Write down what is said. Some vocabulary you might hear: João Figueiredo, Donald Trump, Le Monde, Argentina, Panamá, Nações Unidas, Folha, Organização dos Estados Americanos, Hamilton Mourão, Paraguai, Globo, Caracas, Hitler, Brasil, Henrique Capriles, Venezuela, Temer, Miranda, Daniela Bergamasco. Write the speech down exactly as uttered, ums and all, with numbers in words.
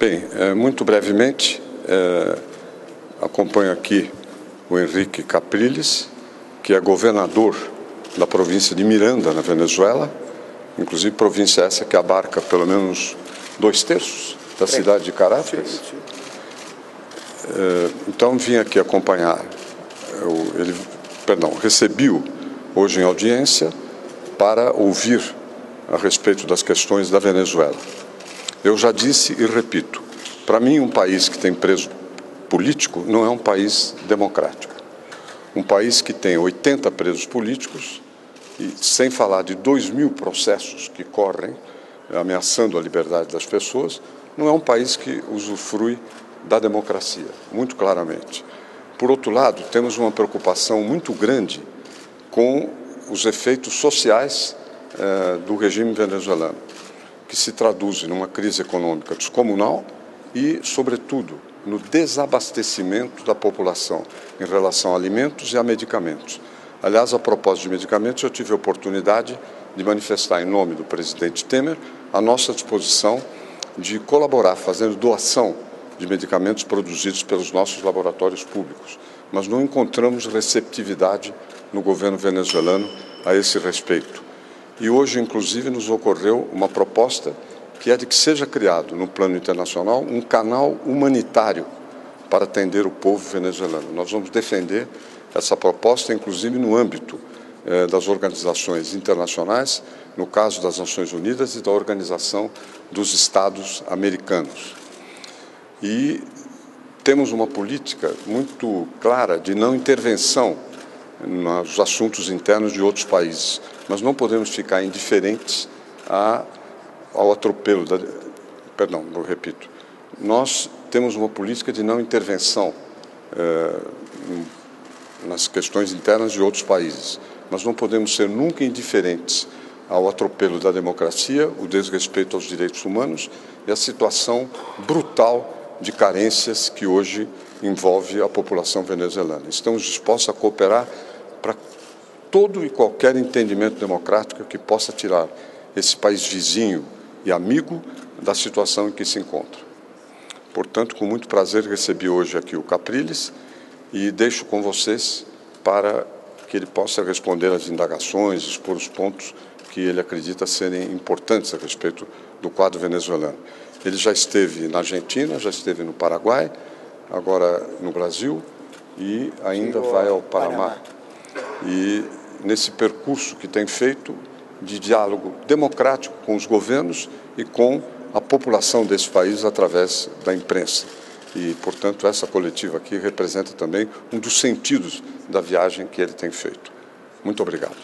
Bem, muito brevemente, acompanho aqui o Henrique Capriles, que é governador da província de Miranda, na Venezuela, inclusive província essa que abarca pelo menos dois terços da cidade de Caracas. Então, vim aqui acompanhar, eu, ele, perdão, recebi-o hoje em audiência para ouvir a respeito das questões da Venezuela. Eu já disse e repito, para mim um país que tem preso político não é um país democrático. Um país que tem oitenta presos políticos, e sem falar de dois mil processos que correm ameaçando a liberdade das pessoas, não é um país que usufrui da democracia, muito claramente. Por outro lado, temos uma preocupação muito grande com os efeitos sociais eh, do regime venezuelano, que se traduzem numa crise econômica descomunal e, sobretudo, no desabastecimento da população em relação a alimentos e a medicamentos. Aliás, a propósito de medicamentos, eu tive a oportunidade de manifestar em nome do presidente Temer a nossa disposição de colaborar fazendo doação de medicamentos produzidos pelos nossos laboratórios públicos, mas não encontramos receptividade no governo venezuelano a esse respeito. E hoje, inclusive, nos ocorreu uma proposta que é de que seja criado, no plano internacional, um canal humanitário para atender o povo venezuelano. Nós vamos defender essa proposta, inclusive no âmbito eh, das organizações internacionais, no caso das Nações Unidas e da Organização dos Estados Americanos. E temos uma política muito clara de não intervenção nos assuntos internos de outros países, mas não podemos ficar indiferentes a ao atropelo da... Perdão, eu repito. Nós temos uma política de não intervenção eh, nas questões internas de outros países, mas não podemos ser nunca indiferentes ao atropelo da democracia, o desrespeito aos direitos humanos e a situação brutal de carências que hoje envolve a população venezuelana. Estamos dispostos a cooperar para todo e qualquer entendimento democrático que possa tirar esse país vizinho e amigo da situação em que se encontra. Portanto, com muito prazer recebi hoje aqui o Capriles e deixo com vocês para que ele possa responder às indagações, expor os pontos que ele acredita serem importantes a respeito do quadro venezuelano. Ele já esteve na Argentina, já esteve no Paraguai, agora no Brasil e ainda vai ao Panamá. E nesse percurso que tem feito de diálogo democrático com os governos e com a população desse país através da imprensa. E, portanto, essa coletiva aqui representa também um dos sentidos da viagem que ele tem feito. Muito obrigado.